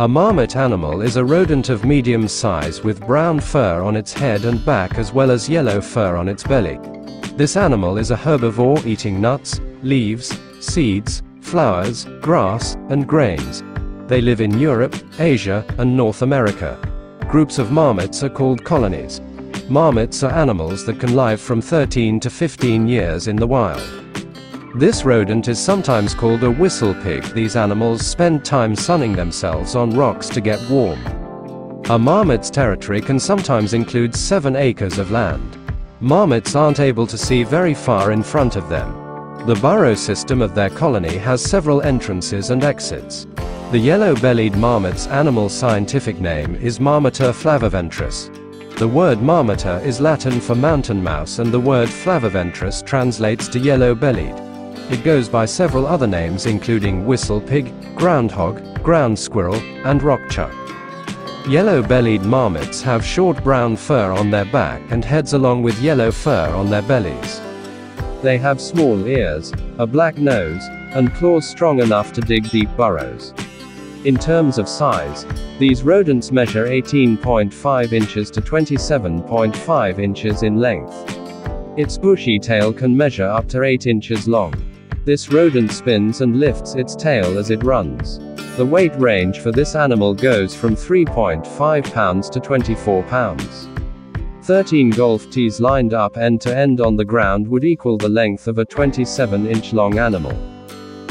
A marmot animal is a rodent of medium size with brown fur on its head and back as well as yellow fur on its belly. This animal is a herbivore eating nuts, leaves, seeds, flowers, grass, and grains. They live in Europe, Asia, and North America. Groups of marmots are called colonies. Marmots are animals that can live from 13 to 15 years in the wild. This rodent is sometimes called a whistle pig. These animals spend time sunning themselves on rocks to get warm. A marmot's territory can sometimes include 7 acres of land. Marmots aren't able to see very far in front of them. The burrow system of their colony has several entrances and exits. The yellow-bellied marmot's animal scientific name is Marmota flaviventris. The word marmota is Latin for mountain mouse and the word flaviventris translates to yellow-bellied. It goes by several other names including whistle pig, groundhog, ground squirrel, and rockchuck. Yellow-bellied marmots have short brown fur on their back and heads along with yellow fur on their bellies. They have small ears, a black nose, and claws strong enough to dig deep burrows. In terms of size, these rodents measure 18.5 inches to 27.5 inches in length. Its bushy tail can measure up to 8 inches long. This rodent spins and lifts its tail as it runs. The weight range for this animal goes from 3.5 pounds to 24 pounds. 13 golf tees lined up end to end on the ground would equal the length of a 27-inch long animal.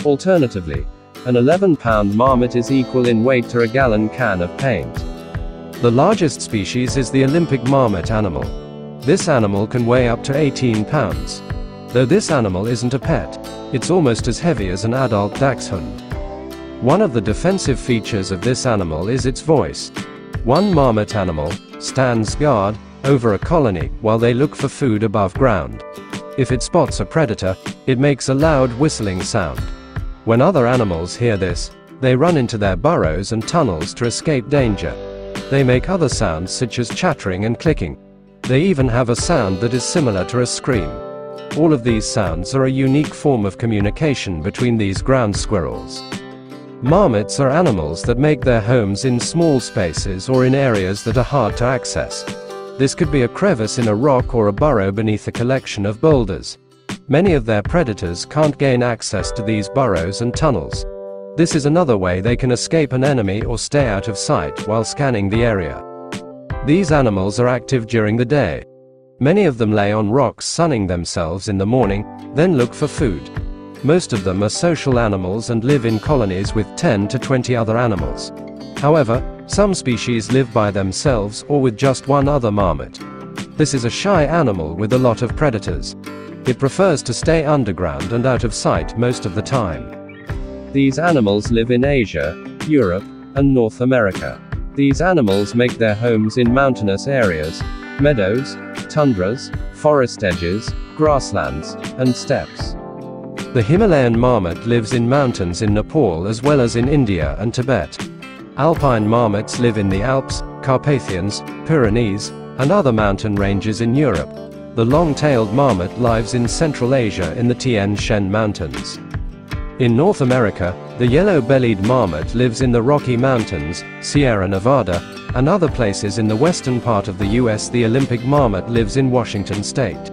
Alternatively, an 11-pound marmot is equal in weight to a gallon can of paint. The largest species is the Olympic marmot animal. This animal can weigh up to 18 pounds. Though this animal isn't a pet, it's almost as heavy as an adult dachshund. One of the defensive features of this animal is its voice. One marmot animal stands guard over a colony while they look for food above ground. If it spots a predator, it makes a loud whistling sound. When other animals hear this, they run into their burrows and tunnels to escape danger. They make other sounds such as chattering and clicking. They even have a sound that is similar to a scream. All of these sounds are a unique form of communication between these ground squirrels. Marmots are animals that make their homes in small spaces or in areas that are hard to access. This could be a crevice in a rock or a burrow beneath a collection of boulders. Many of their predators can't gain access to these burrows and tunnels. This is another way they can escape an enemy or stay out of sight while scanning the area. These animals are active during the day. Many of them lay on rocks sunning themselves in the morning, then look for food. Most of them are social animals and live in colonies with 10 to 20 other animals. However, some species live by themselves or with just one other marmot. This is a shy animal with a lot of predators. It prefers to stay underground and out of sight most of the time. These animals live in Asia, Europe, and North America. These animals make their homes in mountainous areas, meadows, tundras, forest edges, grasslands, and steppes. The Himalayan marmot lives in mountains in Nepal as well as in India and Tibet. Alpine marmots live in the Alps, Carpathians, Pyrenees, and other mountain ranges in Europe. The long-tailed marmot lives in Central Asia in the Tian Shan Mountains. In North America, the yellow-bellied marmot lives in the Rocky Mountains, Sierra Nevada, and other places in the western part of the US. The Olympic marmot lives in Washington state.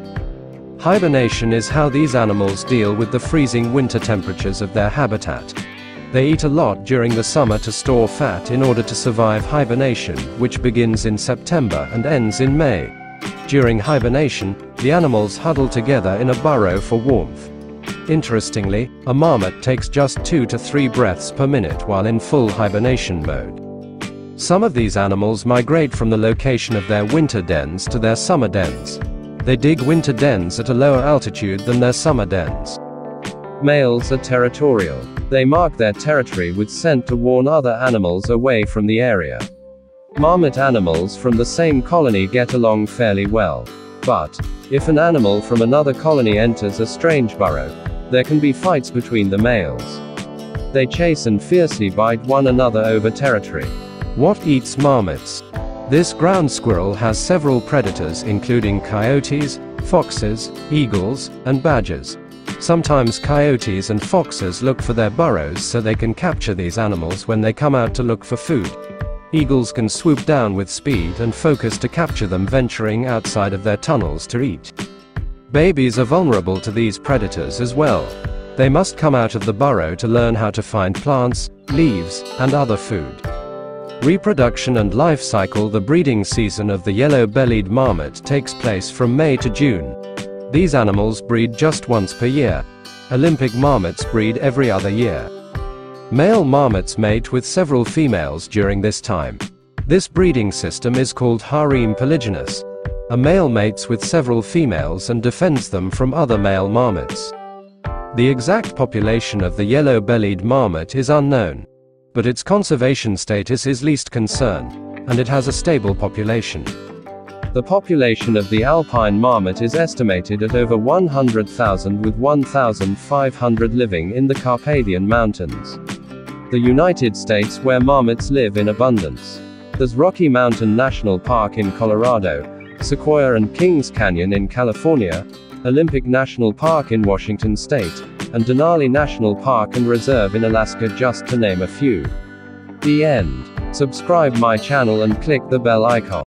Hibernation is how these animals deal with the freezing winter temperatures of their habitat. They eat a lot during the summer to store fat in order to survive hibernation, which begins in September and ends in May. During hibernation, the animals huddle together in a burrow for warmth. Interestingly, a marmot takes just 2 to 3 breaths per minute while in full hibernation mode. Some of these animals migrate from the location of their winter dens to their summer dens. They dig winter dens at a lower altitude than their summer dens. Males are territorial. They mark their territory with scent to warn other animals away from the area. Marmot animals from the same colony get along fairly well. But, if an animal from another colony enters a strange burrow, there can be fights between the males. They chase and fiercely bite one another over territory. What eats marmots? This ground squirrel has several predators including coyotes, foxes, eagles, and badgers. Sometimes coyotes and foxes look for their burrows so they can capture these animals when they come out to look for food. Eagles can swoop down with speed and focus to capture them venturing outside of their tunnels to eat. Babies are vulnerable to these predators as well. They must come out of the burrow to learn how to find plants, leaves, and other food. Reproduction and life cycle. The breeding season of the yellow-bellied marmot takes place from May to June. These animals breed just once per year. Olympic marmots breed every other year. Male marmots mate with several females during this time. This breeding system is called harem polygynous. A male mates with several females and defends them from other male marmots. The exact population of the yellow-bellied marmot is unknown, but its conservation status is least concern, and it has a stable population. The population of the alpine marmot is estimated at over 100,000, with 1,500 living in the Carpathian Mountains, the United States, where marmots live in abundance. There's Rocky Mountain National Park in Colorado, Sequoia and Kings Canyon in California, Olympic National Park in Washington State, and Denali National Park and Reserve in Alaska, just to name a few. The end. Subscribe my channel and click the bell icon.